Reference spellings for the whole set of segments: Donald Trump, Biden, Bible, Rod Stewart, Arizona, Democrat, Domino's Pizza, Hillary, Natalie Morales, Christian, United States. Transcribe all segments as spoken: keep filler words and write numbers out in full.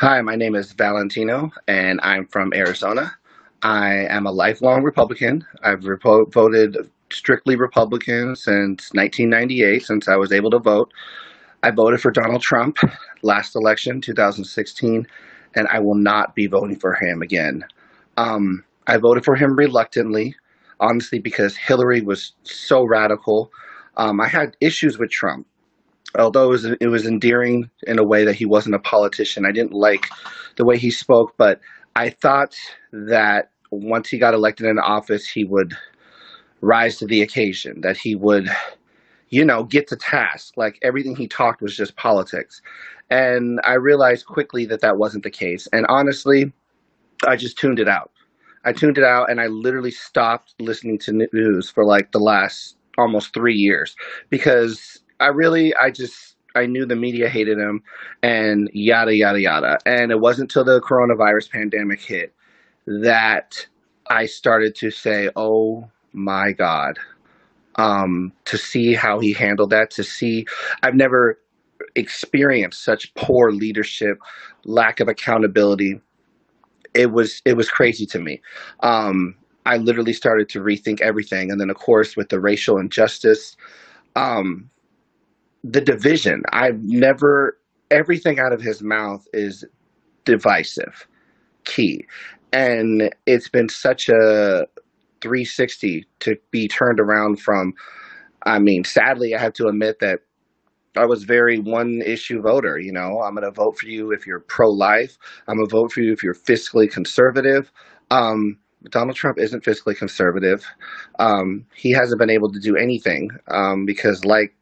Hi, my name is Valentino, and I'm from Arizona. I am a lifelong Republican. I've repo- voted strictly Republican since nineteen ninety-eight, since I was able to vote. I voted for Donald Trump last election, two thousand sixteen, and I will not be voting for him again. Um, I voted for him reluctantly, honestly, because Hillary was so radical. Um, I had issues with Trump. Although it was, it was endearing in a way that he wasn't a politician. I didn't like the way he spoke, but I thought that once he got elected into office, he would rise to the occasion, that he would, you know, get to task. Like, everything he talked was just politics. And I realized quickly that that wasn't the case. And honestly, I just tuned it out. I tuned it out, and I literally stopped listening to news for like the last almost three years because I really, I just, I knew the media hated him and yada, yada, yada. And it wasn't until the coronavirus pandemic hit that I started to say, oh my God, um, to see how he handled that, to see, I've never experienced such poor leadership, lack of accountability. It was, it was crazy to me. Um, I literally started to rethink everything. And then, of course, with the racial injustice, um, the division. I've never, everything out of his mouth is divisive, key. And it's been such a three sixty to be turned around from. I mean, sadly, I have to admit that I was very one issue voter. You know, I'm going to vote for you if you're pro-life. I'm going to vote for you if you're fiscally conservative. Um, Donald Trump isn't fiscally conservative. Um, he hasn't been able to do anything um, because like,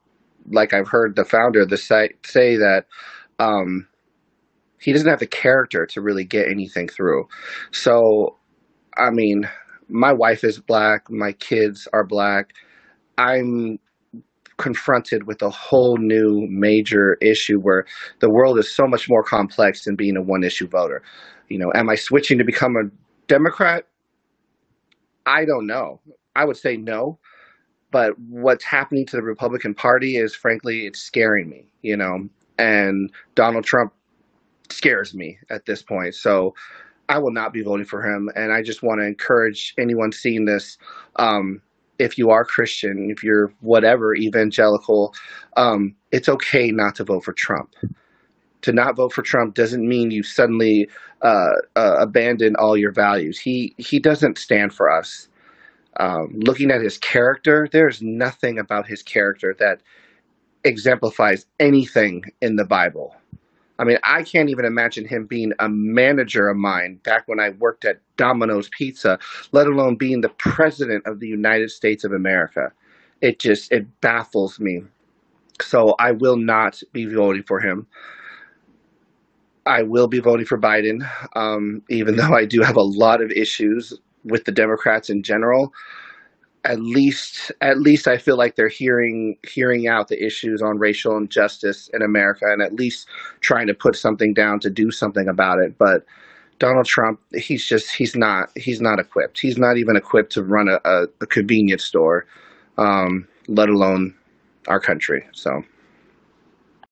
like I've heard the founder of the site say that um, he doesn't have the character to really get anything through. So, I mean, my wife is black. My kids are black. I'm confronted with a whole new major issue where the world is so much more complex than being a one-issue voter. You know, am I switching to become a Democrat? I don't know. I would say no. But what's happening to the Republican Party is, frankly, it's scaring me, you know, and Donald Trump scares me at this point. So I will not be voting for him. And I just want to encourage anyone seeing this, um, if you are Christian, if you're whatever, evangelical, um, it's okay not to vote for Trump. To not vote for Trump doesn't mean you suddenly uh, uh, abandon all your values. He, he doesn't stand for us. Um, looking at his character, there's nothing about his character that exemplifies anything in the Bible. I mean, I can't even imagine him being a manager of mine back when I worked at Domino's Pizza, let alone being the president of the United States of America. It just, it baffles me. So I will not be voting for him. I will be voting for Biden, um, even though I do have a lot of issues with the Democrats in general. At least, at least I feel like they're hearing hearing out the issues on racial injustice in America, and at least trying to put something down to do something about it. But Donald Trump, he's just he's not he's not equipped. He's not even equipped to run a, a, a convenience store, um, let alone our country. So.